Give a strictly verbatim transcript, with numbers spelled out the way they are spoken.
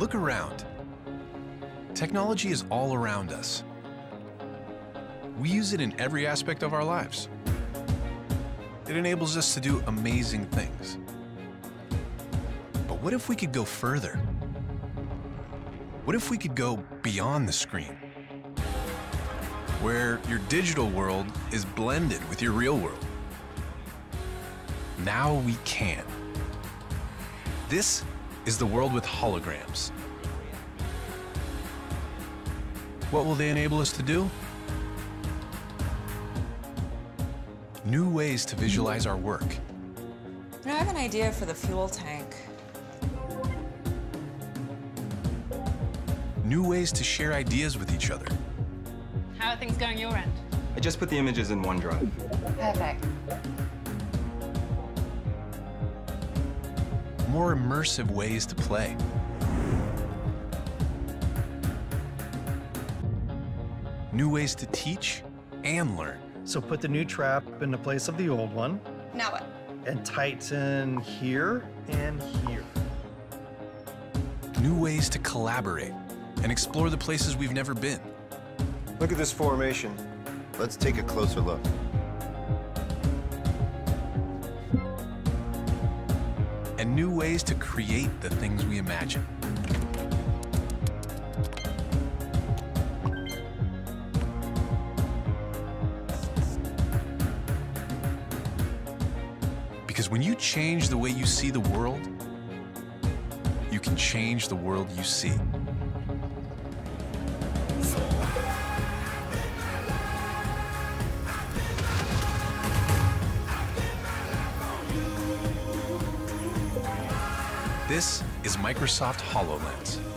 Look around. Technology is all around us. We use it in every aspect of our lives. It enables us to do amazing things. But what if we could go further? What if we could go beyond the screen? Where your digital world is blended with your real world. Now we can. This is the world with holograms. What will they enable us to do? New ways to visualize our work. I have an idea for the fuel tank. New ways to share ideas with each other. How are things going your end? I just put the images in OneDrive. Perfect. More immersive ways to play. New ways to teach and learn. So put the new trap in the place of the old one. Now what? And tighten here and here. New ways to collaborate and explore the places we've never been. Look at this formation. Let's take a closer look. And new ways to create the things we imagine. Because when you change the way you see the world, you can change the world you see. This is Microsoft HoloLens.